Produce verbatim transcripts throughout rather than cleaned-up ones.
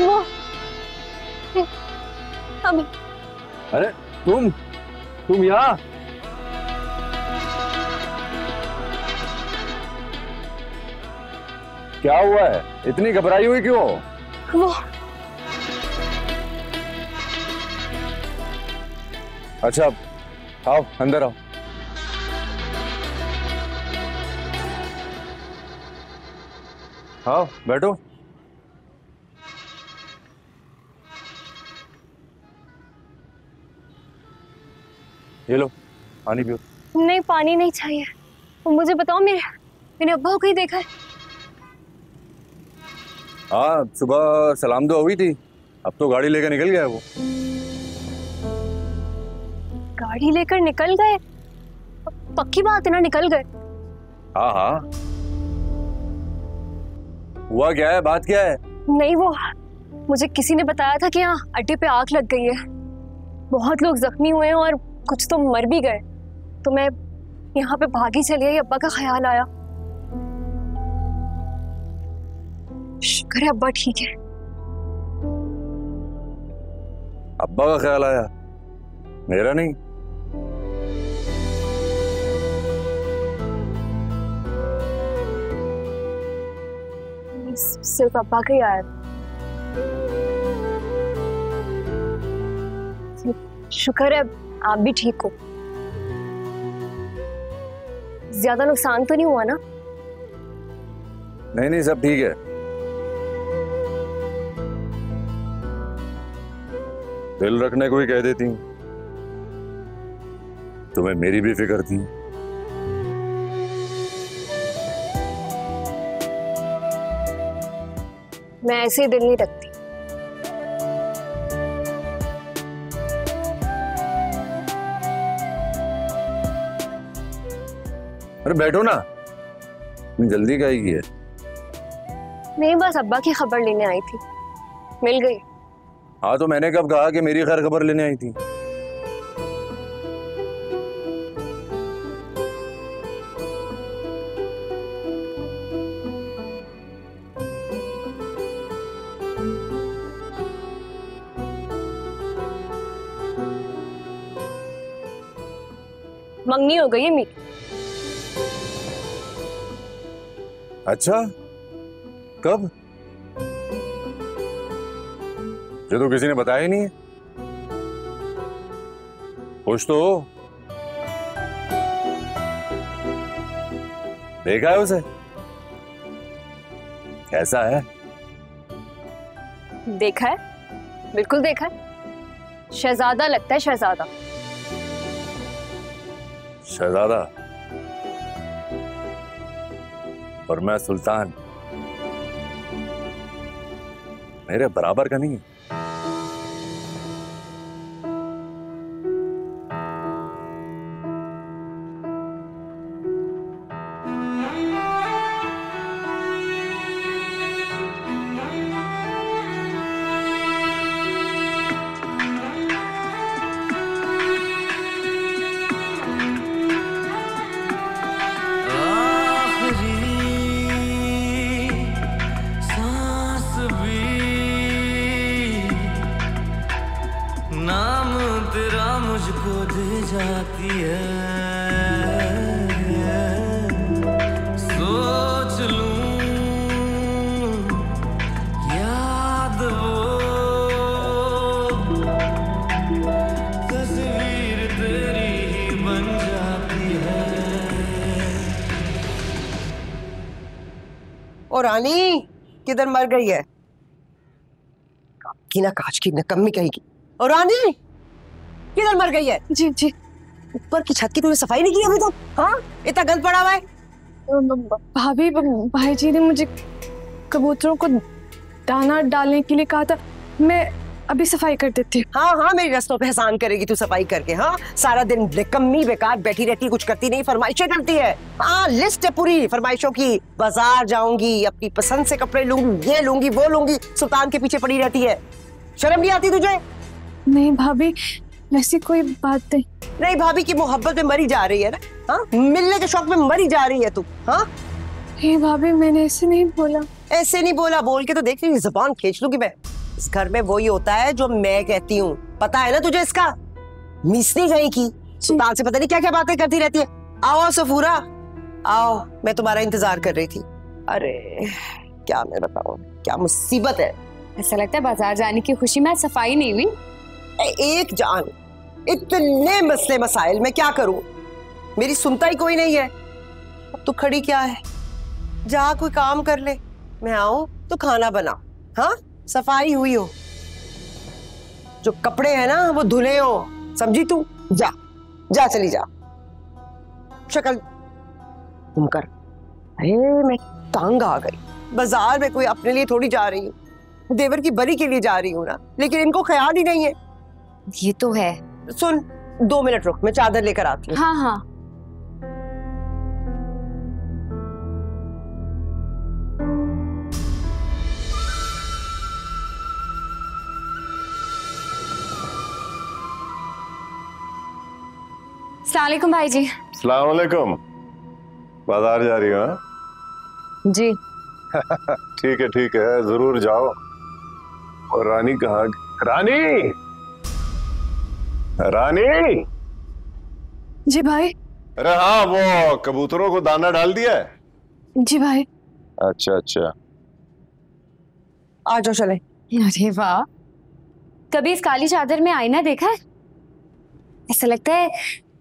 वो अभी। अरे तुम तुम यहाँ क्या हुआ है? इतनी घबराई हुई क्यों? वो अच्छा आओ अंदर आओ। आओ बैठो। ये लो पानी पियो। नहीं पानी नहीं चाहिए। मुझे बताओ मेरे मेरे अब्बा को कहीं देखा है? हाँ सुबह सलाम दुआ हुई थी। अब तो गाड़ी लेकर निकल गया है वो। गाड़ी लेकर निकल गए? पक्की बात है ना निकल गए? हाँ हाँ। हुआ क्या है? बात क्या है? नहीं वो मुझे किसी ने बताया था कि यहाँ अड्डे पे आग लग गई है, बहुत लोग जख्मी हुए हैं और कुछ तो मर भी गए, तो मैं यहाँ पे भागी चली आई। अब्बा का ख्याल आया, शुक्र है अब्बा ठीक है। अब्बा का ख्याल आया, मेरा नहीं। सिर्फ अब्बा का ही आया। शुक्र है आप भी ठीक हो। ज्यादा नुकसान तो नहीं हुआ ना? नहीं नहीं सब ठीक है। दिल रखने को ही कह देती, तुम्हें मेरी भी फिक्र थी। मैं ऐसे ही दिल नहीं रखती। अरे बैठो ना, जल्दी काहे की है? नहीं बस अब्बा की खबर लेने आई थी, मिल गई। हाँ तो मैंने कब कहा कि मेरी खैर खबर लेने आई थी? मंगनी हो गई है मीट। अच्छा कब? ये तो किसी ने बताया ही नहीं। कुछ तो देखा है उसे? कैसा है? देखा है, बिल्कुल देखा है। शहजादा लगता है, शहजादा। शहजादा और मैं सुल्तान। मेरे बराबर का नहीं है। रानी किधर मर गई है? की ना काज की नकम्मी कहेगी। और रानी किधर मर गई है? जी जी ऊपर की छत की तूने सफाई नहीं की अभी तो? हाँ इतना गंद पड़ा हुआ है। भाभी भाई जी ने मुझे कबूतरों को दाना डालने के लिए कहा था, मैं अभी सफाई कर देती हूँ। हाँ हाँ मेरी रस्तों पे एहसान करेगी तू सफाई करके। हाँ सारा दिन बेकम्मी बेकार बैठी रहती, कुछ करती नहीं, फरमाइशें करती है। हाँ लिस्ट है पूरी फरमाइशों की। बाजार जाऊंगी, अपनी पसंद से कपड़े लूंगी, ये लूंगी वो लूंगी, सुल्तान के पीछे पड़ी रहती है। शर्म नहीं आती तुझे? नहीं भाभी वैसी कोई बात नहीं। नहीं भाभी की मोहब्बत में मरी जा रही है ना? हाँ मिलने के शौक में मरी जा रही है तू। हाँ भाभी मैंने ऐसे नहीं बोला। ऐसे नहीं बोला, बोल के तो देख रही, जुबान खींच लूंगी मैं। इस घर में वही होता है जो मैं कहती हूँ, पता है ना तुझे। इसका मिस नहीं गई की सुल्तान से पता नहीं क्या क्या बातें करती रहती है। आओ सफूरा आओ, मैं तुम्हारा इंतजार कर रही थी। अरे क्या मैं बताऊं, क्या मुसीबत है। ऐसा लगता है बाजार जाने की खुशी में सफाई नहीं हुई। एक जान, इतने मसले मसाइल में क्या करूं, मेरी सुनता ही कोई नहीं है। अब तो खड़ी क्या है, जा कोई काम कर ले। मैं आऊं तो खाना बना, हाँ सफाई हुई हो, जो कपड़े हैं ना वो धुले हो, समझी तू। जा जा चली जा, शक्ल तुम कर। अरे मैं तंग आ गई, बाजार में कोई अपने लिए थोड़ी जा रही हूँ, देवर की बरी के लिए जा रही हूँ ना, लेकिन इनको ख्याल ही नहीं है। ये तो है। सुन दो मिनट रुक, मैं चादर लेकर आती हूँ। हाँ हाँ। अस्सलामुअलैकुम भाई जी। अस्सलामुअलैकुम। बाजार जा रही हो ना? जी। ठीक है ठीक है, जरूर जाओ। और रानी कहाँ? रानी रानी जी भाई। अरे हाँ, वो कबूतरों को दाना डाल दिया है। जी भाई। अच्छा अच्छा, आ जाओ चले। अरे वाह, कभी इस काली चादर में आईना देखा है? ऐसा लगता है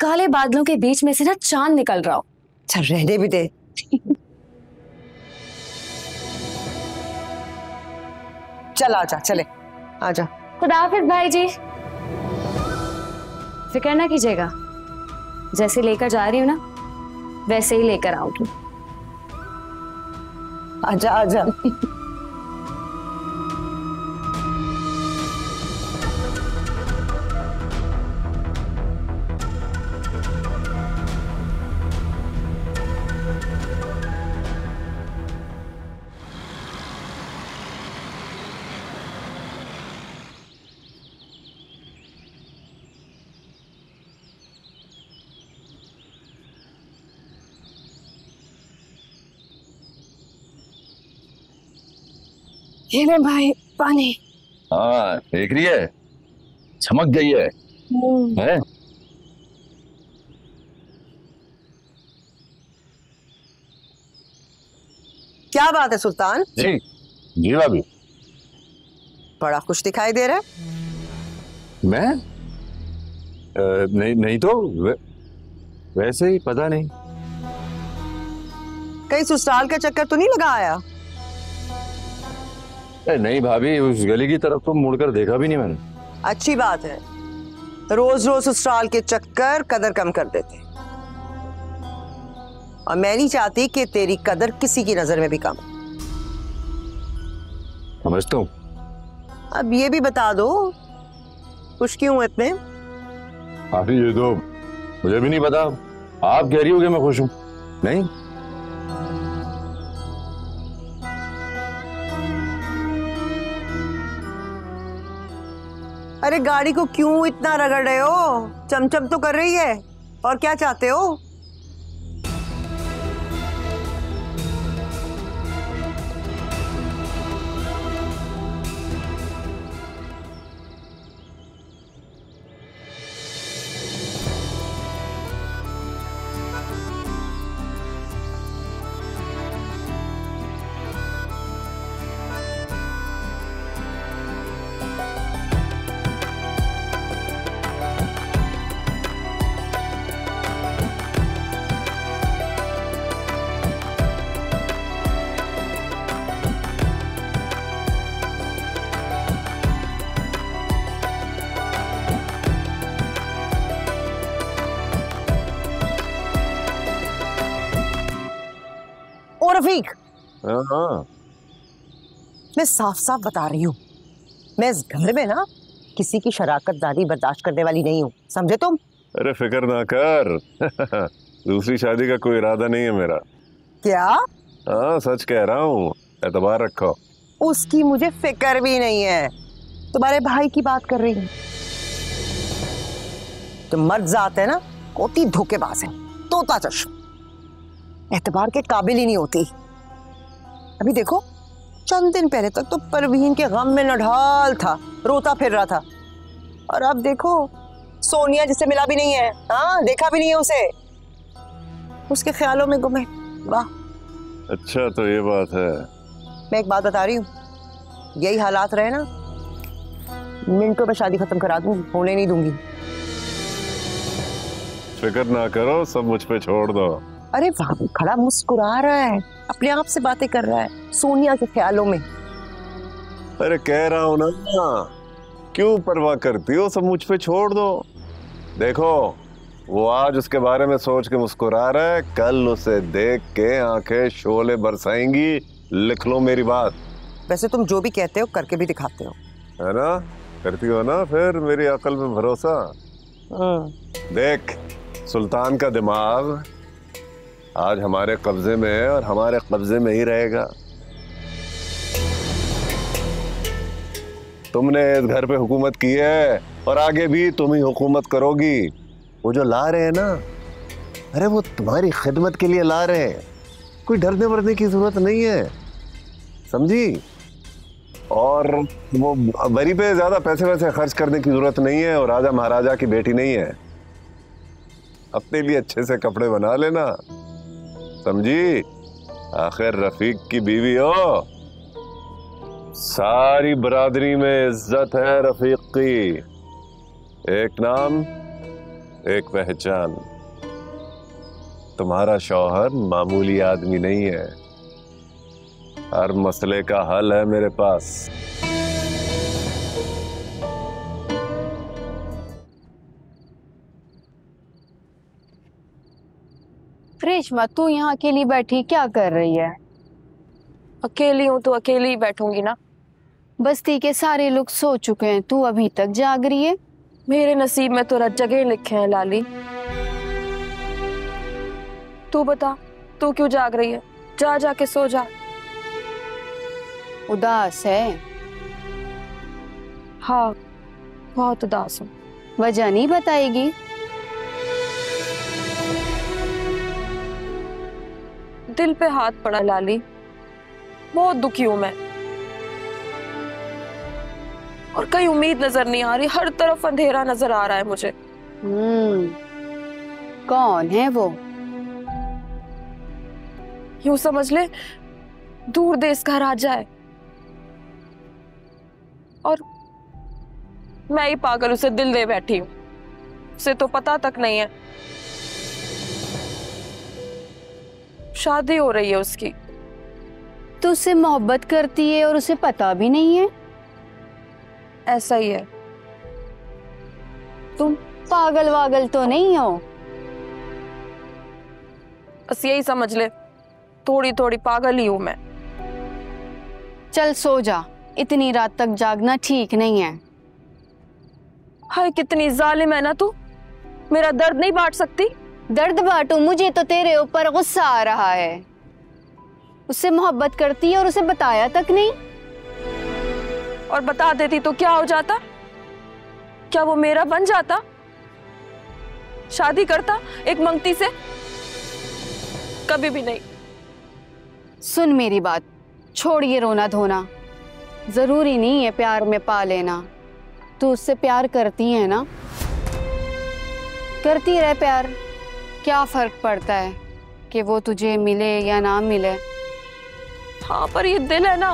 काले बादलों के बीच में से ना चांद निकल रहा हो। अच्छा रहने भी दे। चल आजा, चले आजा। खुदा हाफिज भाई जी। फिक्र ना कीजिएगा, जैसे लेकर जा रही हूँ ना वैसे ही लेकर आऊंगी। आजा आजा। ये ले भाई पानी। हाँ देख रही है, चमक गई है, है? क्या बात है सुल्तान जी? जी भाभी, बड़ा खुश दिखाई दे रहा है। मैं आ, नहीं नहीं तो वै, वैसे ही, पता नहीं कहीं ससुराल का चक्कर तो नहीं लगा आया? नहीं भाभी, उस गली की तरफ तो मुड़कर देखा भी नहीं मैंने। अच्छी बात है, रोज रोज ससुराल के चक्कर कदर कम कर देते, और मैं नहीं चाहती कि तेरी कदर किसी की नजर में भी कम। समझता हूँ। अब ये भी बता दो, खुश क्यों है इतने? भाभी ये तो मुझे भी नहीं पता, आप कह रही हो कि मैं खुश हूँ। नहीं अरे गाड़ी को क्यों इतना रगड़ रहे हो? चमचम तो कर रही है, और क्या चाहते हो? रफीक, मैं साफ साफ बता रही हूँ, मैं इस घर में ना किसी की शराकत दारी बर्दाश्त करने वाली नहीं हूँ, समझे तुम? अरे फिक्र ना कर। दूसरी शादी का कोई इरादा नहीं है मेरा। क्या? हाँ सच कह रहा हूँ, एतबार रखो। उसकी मुझे फिक्र भी नहीं है, तुम्हारे भाई की बात कर रही हूँ। तुम मर्द जात है ना, कोती धोखेबाज है, तोता चश्म, एतबार के काबिल ही नहीं होती। अभी देखो चंद दिन पहले तक तो परवीन के गम में नढाल था, रोता फिर रहा था, और अब देखो सोनिया जिसे मिला भी नहीं है, हाँ देखा भी नहीं है उसे, उसके ख्यालों में गुम है। वाह, अच्छा तो ये बात है। मैं एक बात बता रही हूँ, यही हालात रहे ना, मिनटों में शादी खत्म करा दूँ, होने नहीं दूंगी। फिक्र ना करो, सब मुझ पे छोड़ दो। अरे वहाँ पे खड़ा मुस्कुरा रहा है, अपने आप से बातें कर रहा है, सोनिया के ख्यालों में। अरे कह रहा हूँ ना, क्यों परवाह करती हो, सब मुझ पे छोड़ दो। देखो वो आज उसके बारे में सोच के मुस्कुरा रहा है, कल उसे देख के आंखें शोले बरसाएंगी, लिख लो मेरी बात। वैसे तुम जो भी कहते हो करके भी दिखाते हो, है ना, करती हो ना, फिर मेरी अकल में भरोसा। देख सुल्तान का दिमाग आज हमारे कब्जे में है और हमारे कब्जे में ही रहेगा। तुमने इस घर पे हुकूमत की है और आगे भी तुम ही हुकूमत करोगी। वो जो ला रहे हैं ना, अरे वो तुम्हारी खिदमत के लिए ला रहे हैं, कोई डरने वरने की जरूरत नहीं है, समझी। और वो बरी पे ज्यादा पैसे वैसे खर्च करने की जरूरत नहीं है, और राजा महाराजा की बेटी नहीं है, अपने लिए अच्छे से कपड़े बना लेना, समझी। आखिर रफीक की बीवी हो, सारी बरादरी में इज्जत है रफीक की, एक नाम एक पहचान। तुम्हारा शौहर मामूली आदमी नहीं है, हर मसले का हल है मेरे पास। रेशमा तू यहाँ अकेली बैठी क्या कर रही है? अकेली हूँ तो अकेली ही बैठूंगी ना। बस्ती के सारे लोग सो चुके हैं, तू अभी तक जाग रही है। मेरे नसीब में तो जगह लिखे हैं लाली। तू बता तू क्यों जाग रही है, जा जा के सो जा। उदास है? हाँ बहुत उदास हूँ। वजह नहीं बताएगी? दिल पे हाथ पड़ा लाली, बहुत दुखी हूं मैं, और कई उम्मीद नजर नहीं आ रही, हर तरफ अंधेरा नजर आ रहा है मुझे। हम्म, कौन है वो? यूं समझ ले दूर देश का राजा है, और मैं ही पागल उसे दिल दे बैठी हूं, उसे तो पता तक नहीं है। शादी हो रही है उसकी। तो उससे मोहब्बत करती है और उसे पता भी नहीं है? ऐसा ही है। तुम पागल वागल तो नहीं हो? बस यही समझ ले, थोड़ी थोड़ी पागल ही हूं मैं। चल सो जा, इतनी रात तक जागना ठीक नहीं है। हाय कितनी जालिम है ना तू, मेरा दर्द नहीं बांट सकती? दर्द बांटू, मुझे तो तेरे ऊपर गुस्सा आ रहा है। उससे मोहब्बत करती है और उसे बताया तक नहीं। और बता देती तो क्या हो जाता? क्या वो मेरा बन जाता, शादी करता एक मंगती से? कभी भी नहीं। सुन मेरी बात, छोड़िए रोना धोना, जरूरी नहीं है प्यार में पा लेना। तू उससे प्यार करती है ना, करती रहे प्यार, क्या फर्क पड़ता है कि वो तुझे मिले या ना मिले। हाँ पर ये दिल है ना,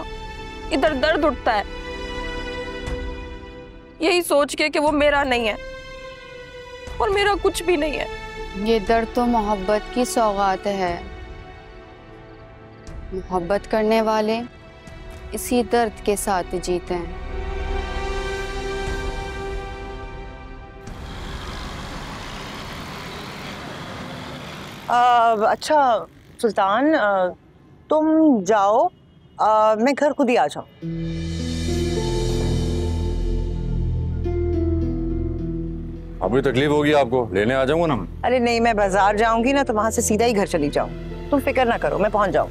इधर दर्द उठता है यही सोच के कि वो मेरा नहीं है और मेरा कुछ भी नहीं है। ये दर्द तो मोहब्बत की सौगात है, मोहब्बत करने वाले इसी दर्द के साथ जीते हैं। आ, अच्छा सुल्तान, आ, तुम जाओ, आ, मैं घर खुद ही आ जाऊँ। अभी तकलीफ होगी आपको, लेने आ जाऊँगा ना। अरे नहीं, मैं बाजार जाऊंगी ना तो वहाँ से सीधा ही घर चली जाऊँ, तुम फिक्र ना करो, मैं पहुँच जाऊँ।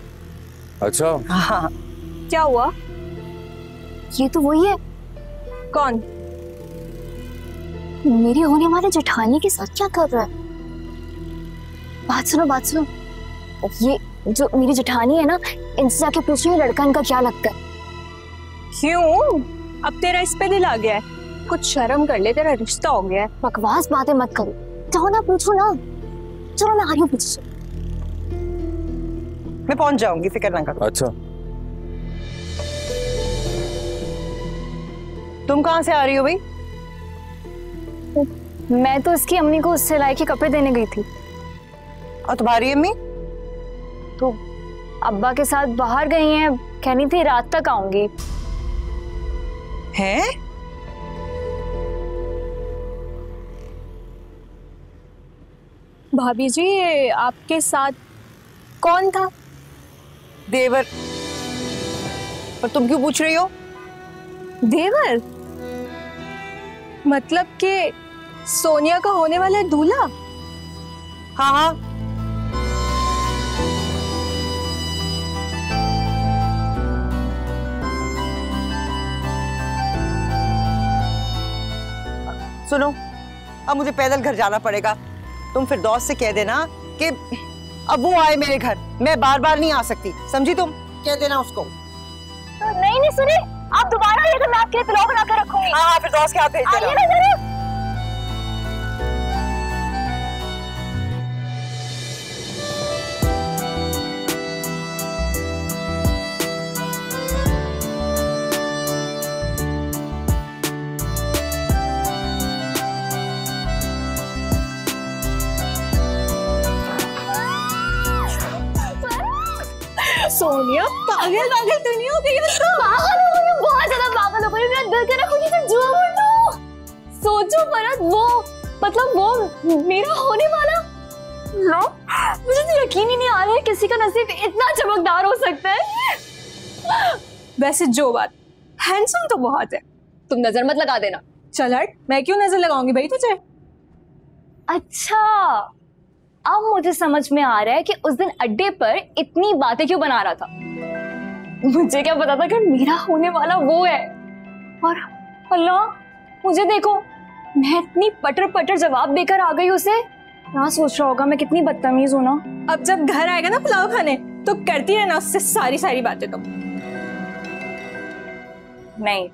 अच्छा हाँ, क्या हुआ? ये तो वही है। कौन? मेरी होने वाले जेठानी के साथ क्या कर रहा है? बात सुनो बात सुनो, ये जो मेरी जेठानी है ना, इनसे जाके पूछो ये लड़का इनका क्या लगता है। क्यों? अब तेरा इस पे दिल आ गया है? कुछ शर्म कर ले, तेरा रिश्ता हो गया है। बकवास बातें मत करो, जाओ ना पूछो ना। चलो मैं आ रही हूँ पूछो। मैं पहुंच जाऊंगी, फिक्र ना करो। अच्छा तुम कहाँ से आ रही हो भाई? मैं तो इसकी अम्मी को उससे लाए के कपड़े देने गई थी। और तुम्हारी अम्मी? तो अब्बा के साथ बाहर गई हैं, कहनी थी रात तक आऊंगी। हैं? भाभी जी ये आपके साथ कौन था? देवर। पर तुम क्यों पूछ रही हो? देवर मतलब कि सोनिया का होने वाला है दूल्हा? हाँ हाँ। सुनो, अब मुझे पैदल घर जाना पड़ेगा। तुम फिर दोस्त से कह देना कि अब वो आए मेरे घर, मैं बार बार नहीं आ सकती, समझी? तुम कह देना उसको। नहीं नहीं सुनिए, आप दोबारा आइएगा, मैं आपके लिए पुलाव बना कर रखूंगी। हाँ हाँ, फिर दोस्त के हाथ भेज देना। सोनिया पागल पागल तो नहीं हो गई? पागल हो गई, बहुत ज़्यादा पागल हो गई। मेरा दिल कर रहा है कि झूठ दो। सोचो भरत, वो मतलब वो मेरा होने वाला। लो मुझे तो यकीन ही नहीं आ रहा है किसी का नसीब इतना चमकदार हो सकता है। वैसे जो बात, हैंडसम तो बहुत है, तुम नजर मत लगा देना। चल हट, मैं क्यों नजर लगाऊंगी भाई तुझे। अच्छा अब मुझे समझ में आ रहा है कि उस दिन अड्डे पर इतनी बातें क्यों बना रहा था। मुझे क्या पता था कि मेरा होने वाला वो है। और अल्लाह मुझे देखो, मैं इतनी पटर पटर जवाब देकर आ गई उसे। ना सोच रहा होगा मैं कितनी बदतमीज हूं ना। अब जब घर आएगा ना पुलाव खाने, तो करती रहना उससे सारी सारी बातें। तुम तो नहीं,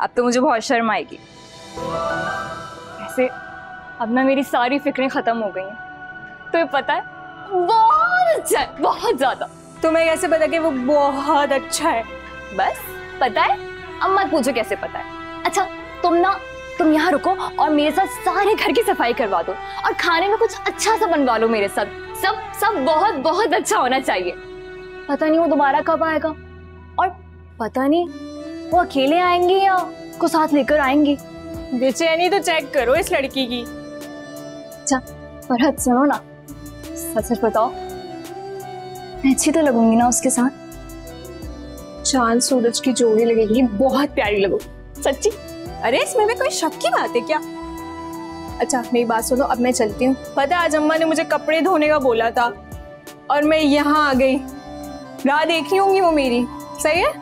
अब तो मुझे बहुत शर्म आएगी। ऐसे अब ना मेरी सारी फिक्रें खत्म हो गई हैं। तुम्हें पता है बहुत अच्छा है, बहुत ज्यादा। तुम्हें कैसे पता कि वो बहुत अच्छा है? बस पता है, अब मत पूछो कैसे पता है। अच्छा तुम ना तुम यहाँ रुको और मेरे साथ सारे घर की सफाई करवा दो, और खाने में कुछ अच्छा सा बनवा लो मेरे साथ। सब सब बहुत बहुत अच्छा होना चाहिए। पता नहीं वो दोबारा कब आएगा, और पता नहीं वो अकेले आएंगे या उसको साथ लेकर आएंगे। बेचैनी तो चेक करो इस लड़की की। भरत सुनो ना, सच सच बताओ, मैं अच्छी तो लगूंगी ना उसके साथ? चांद सूरज की जोड़ी लगेगी, बहुत प्यारी लगूंगी सच्ची। अरे इसमें भी कोई शक की बात है क्या? अच्छा मेरी बात सुनो, अब मैं चलती हूँ। पता आज अम्मा ने मुझे कपड़े धोने का बोला था और मैं यहाँ आ गई। राह देखी होंगी वो मेरी, सही है?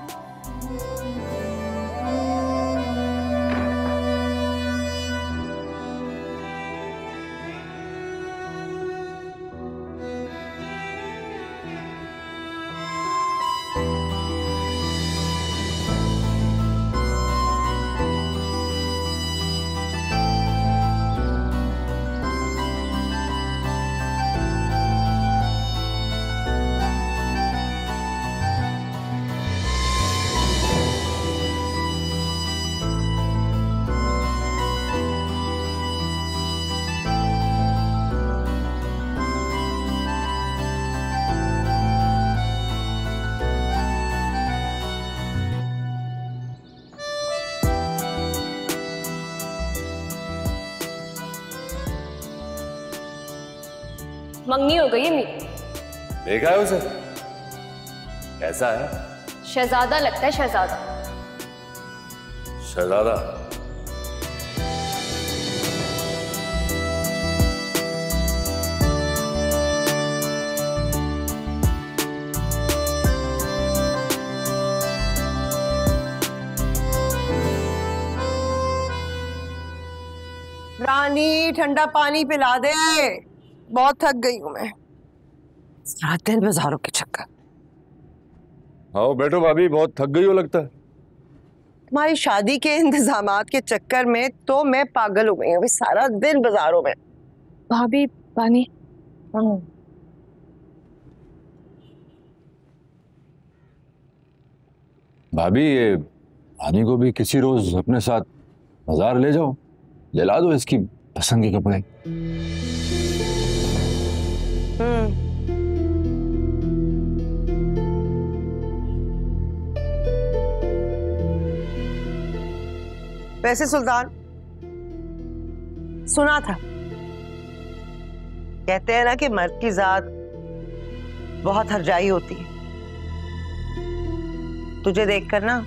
मंगनी हो गई मेरी। देखा है उसे? कैसा है? शहजादा लगता है, शहजादा। शहजादा रानी, ठंडा पानी पिला दे, बहुत थक गई हूँ मैं। रात दिन बाजारों के चक्कर। आओ बैठो भाभी, बहुत थक गई हो लगता है। तुम्हारी शादी के इंतजामात के चक्कर में तो मैं पागल हो गई हूँ, सारा दिन बाजारों में। भाभी पानी। हाँ। भाभी ये पानी को भी किसी रोज अपने साथ बाजार ले जाओ, दिला दो इसकी पसंद के कपड़े। हम्म वैसे सुल्तान, सुना था, कहते हैं ना कि मर्द की जात बहुत हरजाई होती है। तुझे देखकर ना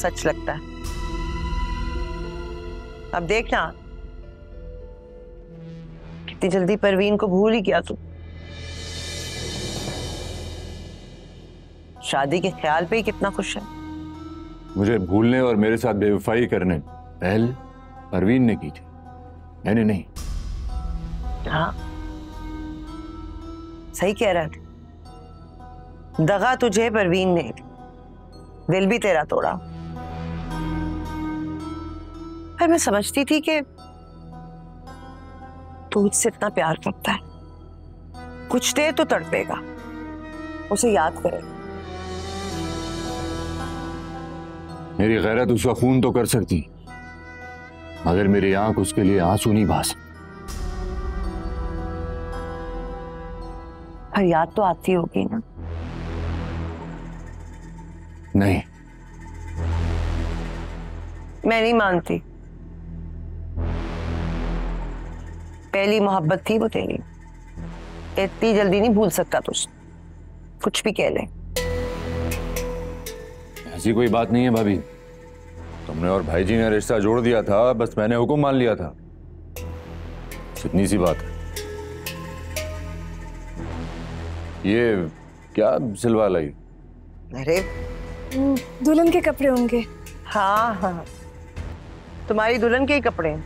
सच लगता है। अब देखना कितनी जल्दी परवीन को भूल ही गया तू। शादी के ख्याल पे ही कितना खुश है। मुझे भूलने और मेरे साथ बेवफाई करने पहल परवीन ने की थी, मैंने नहीं। हाँ सही कह रहा था, दगा तुझे परवीन ने, दिल भी तेरा तोड़ा। पर मैं समझती थी कि तू उससे इतना प्यार करता है, कुछ देर तो तड़पेगा, उसे याद करेगा। मेरी गैरत उसका खून तो कर सकती, मगर मेरी आंख उसके लिए आंसू नहीं बहा सकती। पर याद तो आती होगी ना? नहीं, मैं नहीं मानती। पहली मोहब्बत थी वो तेरी, इतनी जल्दी नहीं भूल सकता तुझ। कुछ भी कह ले, ऐसी कोई बात नहीं है भाभी। तुमने और भाई जी ने रिश्ता जोड़ दिया था, बस मैंने हुक्म मान लिया था, इतनी सी बात है। ये क्या सिलवा लाई? अरे दुल्हन के कपड़े होंगे। हाँ हाँ तुम्हारी दुल्हन के ही कपड़े हैं।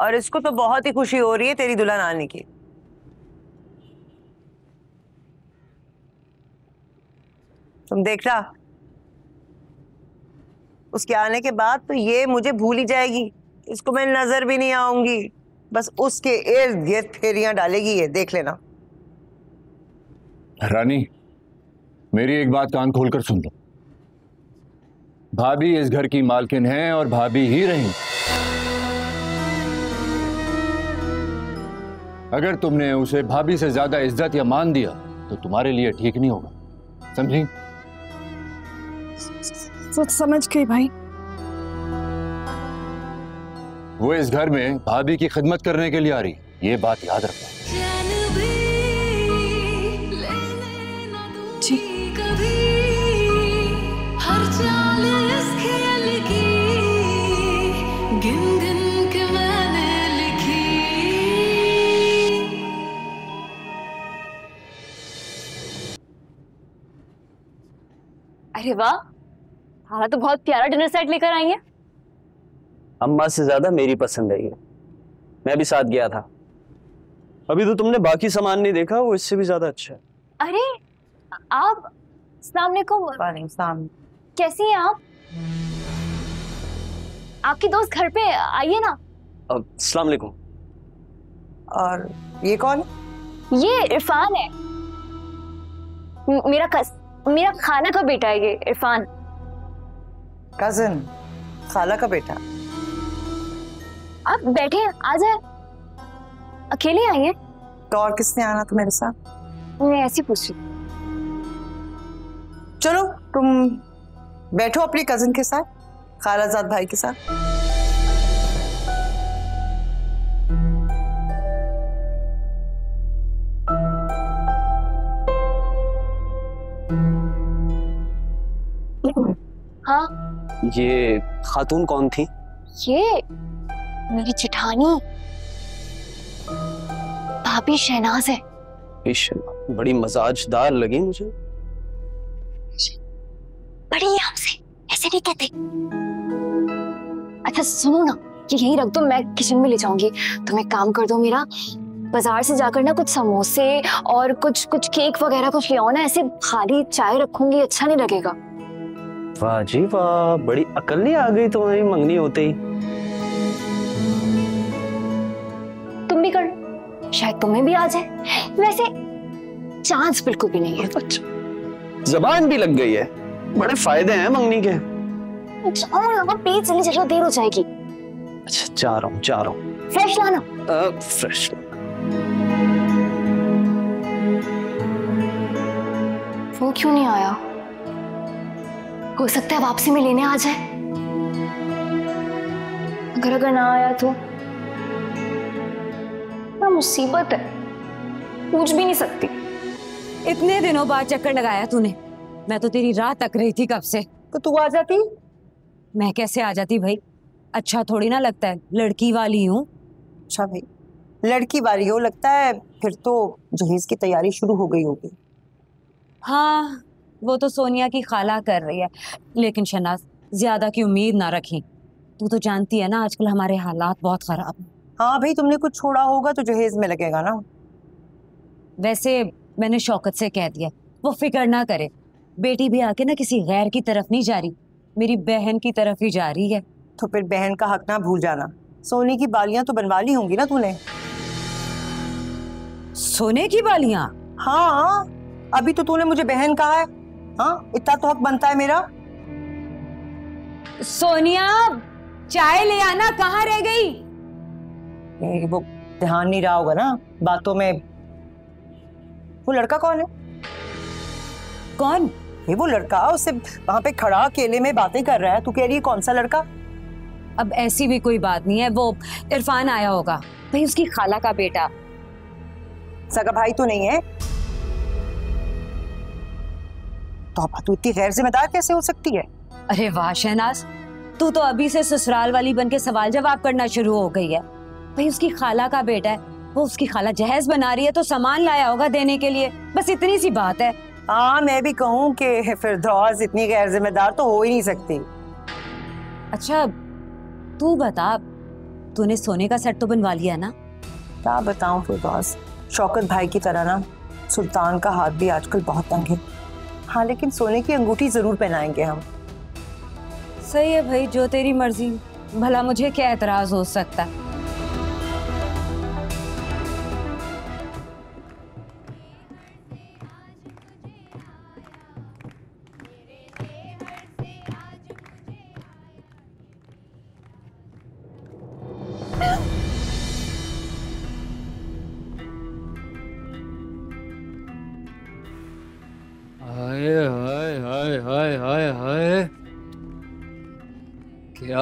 और इसको तो बहुत ही खुशी हो रही है तेरी दुल्हन आने की। तुम देखना, उसके आने के बाद तो ये मुझे भूल ही जाएगी, इसको मैं नजर भी नहीं आऊंगी, बस उसके इर्द गिर्द फेरियां डालेगी ये, देख लेना। रानी मेरी एक बात कान खोलकर सुन लो, भाभी इस घर की मालकिन हैं और भाभी ही रहीं। अगर तुमने उसे भाभी से ज्यादा इज्जत या मान दिया तो तुम्हारे लिए ठीक नहीं होगा, समझी? समझ गई भाई। वो इस घर में भाभी की खिदमत करने के लिए आ रही, ये बात याद रखना। अरे वाह, हाँ तो बहुत प्यारा डिनर सेट लेकर आई है। अम्मा से ज्यादा मेरी पसंद आई है, मैं भी साथ गया था। अभी तो तुमने बाकी सामान नहीं देखा, वो इससे भी ज्यादा अच्छा है। अरे आप, अस्सलाम वालेकुम, कैसी हैं आप? आपकी दोस्त घर पे आइए ना। अस्सलाम वालेकुम। और ये कौन? ये इरफान है, म, मेरा कस, मेरा खाना का बेटा है ये इरफान। कजन, खाला का बेटा। आप बैठे, आ जाए। अकेले आई हैं? तो और किसने आना था मेरे साथ? मैं ऐसी पूछ रही। चलो तुम बैठो अपनी कजन के साथ, खालाजाद भाई के साथ। हाँ ये खातून कौन थी? ये मेरी जेठानी भाभी शहनाज है। बड़ी मजाजदार लगी मुझे, बड़ी हमसे ऐसे नहीं कहते। अच्छा सुनो ना, ये यही रख दो, मैं किचन में ले जाऊंगी। तुम एक काम कर दो मेरा, बाजार से जाकर ना कुछ समोसे और कुछ कुछ केक वगैरह कुछ ले आओ ना, ऐसे खाली चाय रखूंगी अच्छा नहीं लगेगा। वाह जी वाह, बड़ी अकल नहीं आ गई तुम्हें मंगनी होते ही। तुम भी करो, शायद तुम्हें भी आ जाए। वैसे चांस बिल्कुल भी नहीं है। अच्छा, जबान भी लग गई है, बड़े फायदे हैं मंगनी के। अच्छा, पेट चली चलो, देर हो जाएगी। अच्छा, जा रहा हूँ जा रहा हूँ। फ्रेश लाना। आ, फ्रेश वो क्यों नहीं आया? हो सकता है वापसी में लेने आ जाए। अगर अगर ना आया तो ना, मुसीबत है, पूछ भी नहीं सकती। इतने दिनों बाद चक्कर लगाया तूने, मैं तो तेरी राह तक रही थी कब से। तो तू आ जाती। मैं कैसे आ जाती भाई? अच्छा थोड़ी ना लगता है, लड़की वाली हूँ। अच्छा भाई, लड़की वाली हो लगता है, फिर तो जहेज की तैयारी शुरू हो गई होगी। हाँ, वो तो सोनिया की खाला कर रही है, लेकिन शहनाज ज्यादा की उम्मीद ना रखें। तू तो जानती है ना आजकल हमारे हालात बहुत खराब हैं। हाँ भाई, तुमने कुछ छोड़ा होगा तो जहेज में लगेगा ना। वैसे मैंने शौकत से कह दिया, वो फिक्र ना करे। बेटी भी आके ना किसी गैर की तरफ नहीं जा रही, मेरी बहन की तरफ ही जा रही है। तो फिर बहन का हक ना भूल जाना। सोने की बालियां तो बनवा ली होंगी ना तूने? सोने की बालियां? हाँ, अभी तो तूने मुझे बहन कहा है। हाँ, इतना तो हक बनता है मेरा। सोनिया, चाय ले आना, कहाँ रह गई? वो ध्यान नहीं रहा होगा ना बातों में। वो लड़का कौन है? कौन? ये वो लड़का, उससे वहां पे खड़ा अकेले में बातें कर रहा है। तू कह रही है कौन सा लड़का? अब ऐसी भी कोई बात नहीं है, वो इरफान आया होगा भाई, उसकी खाला का बेटा। सगा भाई तो नहीं है? तू इतनी गैर जिम्मेदार कैसे हो सकती है? अरे वाह शहनाज, तू तो अभी से ससुराल वाली बनके सवाल जवाब करना शुरू हो गई है। भाई उसकी खाला का बेटा है, वो उसकी खाला जहेज बना रही है तो सामान लाया होगा देने के लिए, बस इतनी सी बात है। हाँ, मैं भी कहूँ कि फिरदौस इतनी गैर जिम्मेदार तो हो ही नहीं सकती। अच्छा तू बता, तूने सोने का सेट तो बनवा लिया ना? क्या बताऊँ फिरदौस, शौकत भाई की तरह ना सुल्तान का हाथ भी आजकल बहुत तंग है। हाँ, लेकिन सोने की अंगूठी जरूर पहनाएंगे हम। सही है भाई, जो तेरी मर्जी, भला मुझे क्या एतराज हो सकता।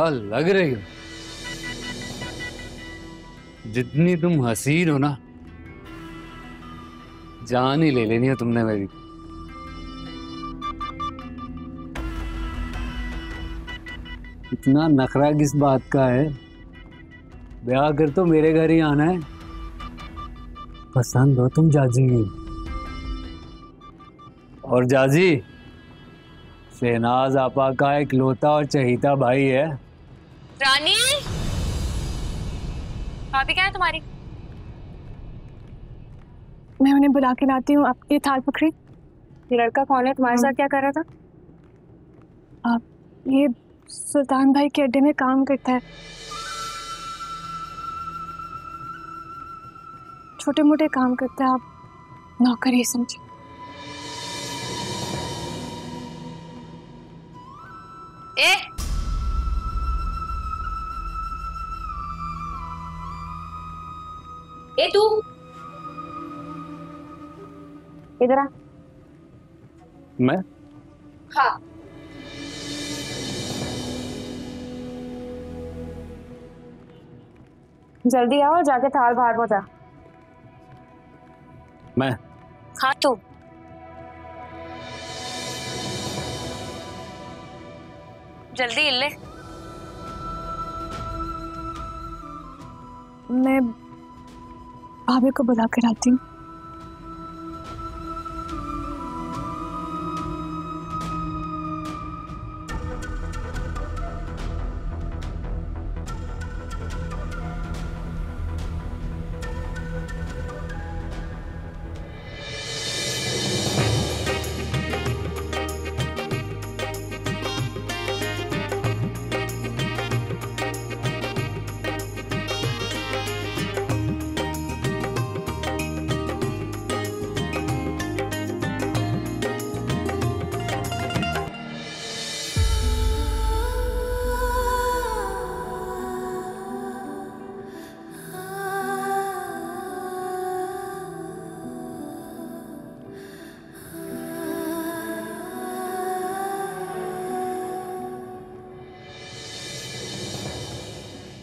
लग रही हो जितनी तुम हसीन हो ना, जान ही ले लेनी है तुमने मेरी। इतना नखरा किस बात का है? ब्याह कर तो मेरे घर ही आना है। पसंद हो तुम जाजी। और जाजी, शहनाज आपा का एक लोता और चहीता भाई है। रानी, भाभी क्या है तुम्हारी? मैं उन्हें बुला के लाती हूँ। आप ये थाल पकड़ी। ये लड़का कौन है, तुम्हारे साथ क्या कर रहा था? आप ये सुल्तान भाई के अड्डे में काम करता है। छोटे मोटे काम करता है, आप नौकर ही समझे। ए ए तू इधर आ। मैं? हाँ। जल्दी आओ, जाके थाल बाहर पहुंचा। मैं? हाँ तू। जल्दी ले। मैं भाभी को बुला कर आती हूँ।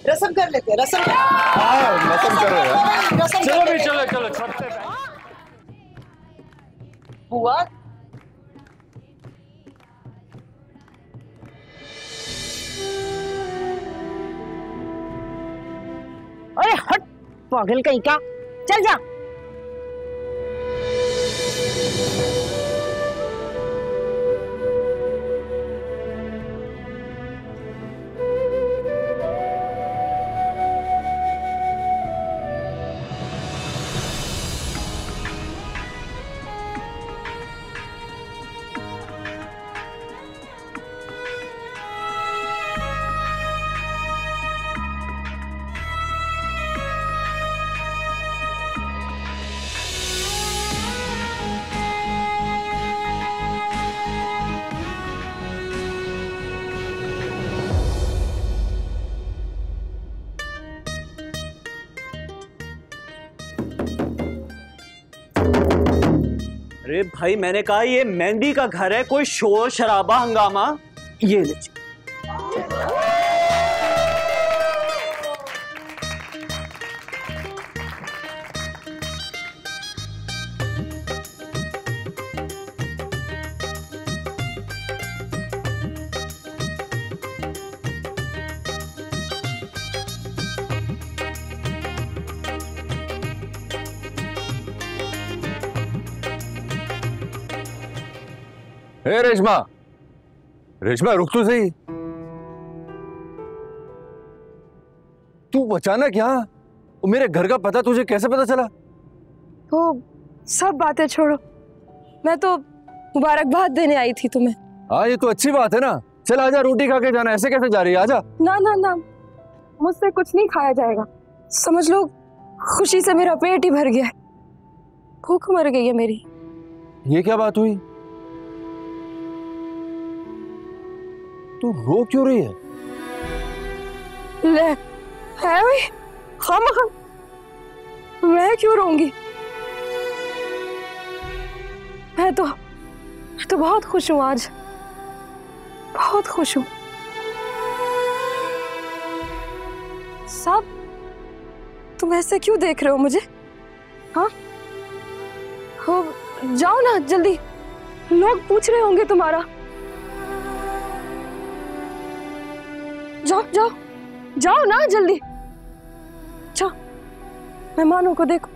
रसम कर लेते हैं, रसम रसम करो यार। रसम चलो भी चलो चलो छठते बुआ अरे हट पागल कहीं का, चल जा। अरे भाई मैंने कहा ये मेहंदी का घर है, कोई शोर शराबा हंगामा ये हे रेशमा, रेशमा रुक तो सही, तू अचानक यहाँ, मेरे घर का पता तुझे कैसे पता चला? तो सब बातें छोड़ो, मैं तो मुबारकबाद देने आई थी तुम्हें। हाँ ये तो अच्छी बात है ना, चल आजा रोटी खा के जाना, ऐसे कैसे जा रही है, आजा। ना ना ना मुझसे कुछ नहीं खाया जाएगा, समझ लो खुशी से मेरा पेट ही भर गया है, भूख मर गई है मेरी। ये क्या बात हुई, तू रो क्यों रही है? ले, है भाई, हम मैं क्यों रोऊंगी, मैं तो मैं तो बहुत खुश हूं, आज बहुत खुश हूं। सब तुम ऐसे क्यों देख रहे हो मुझे? हाँ हो जाओ ना जल्दी, लोग पूछ रहे होंगे तुम्हारा, जाओ जाओ जाओ ना जल्दी, जाओ मेहमानों को देखो।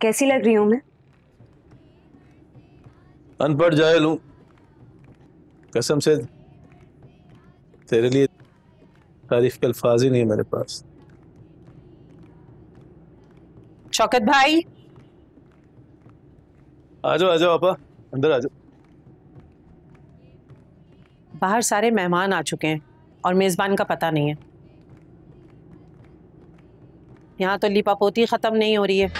कैसी लग रही हूं मैं? अनपढ़ जाहिल हूं, कसम से तेरे लिए तारीफ के अल्फाज ही नहीं मेरे पास। शौकत भाई आ जाओ आ जाओ, आपा अंदर आ जाओ। बाहर सारे मेहमान आ चुके हैं और मेजबान का पता नहीं है, यहाँ तो लिपा पोती खत्म नहीं हो रही है।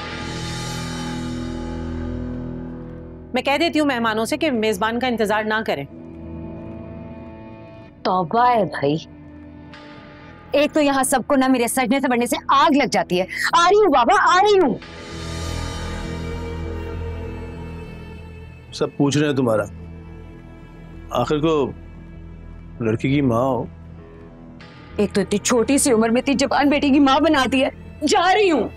मैं कह देती हूँ मेहमानों से कि मेजबान का इंतजार ना करें। तौबा है भाई, एक तो यहाँ सबको ना मेरे सजने से बढ़ने से आग लग जाती है। आ रही हूँ बाबा, आ रही हूँ। सब पूछ रहे हैं तुम्हारा, आखिर को लड़की की माँ हो। एक तो इतनी छोटी सी उम्र में इतनी जवान बेटी की माँ बनाती है। जा रही हूँ।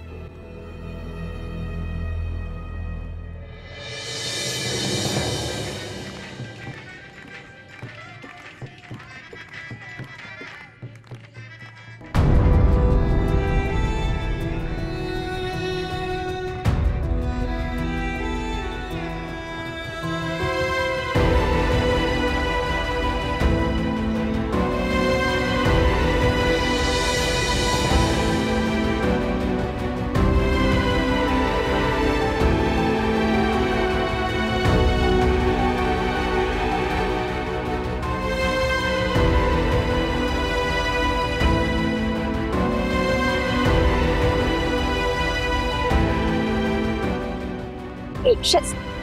eat shit.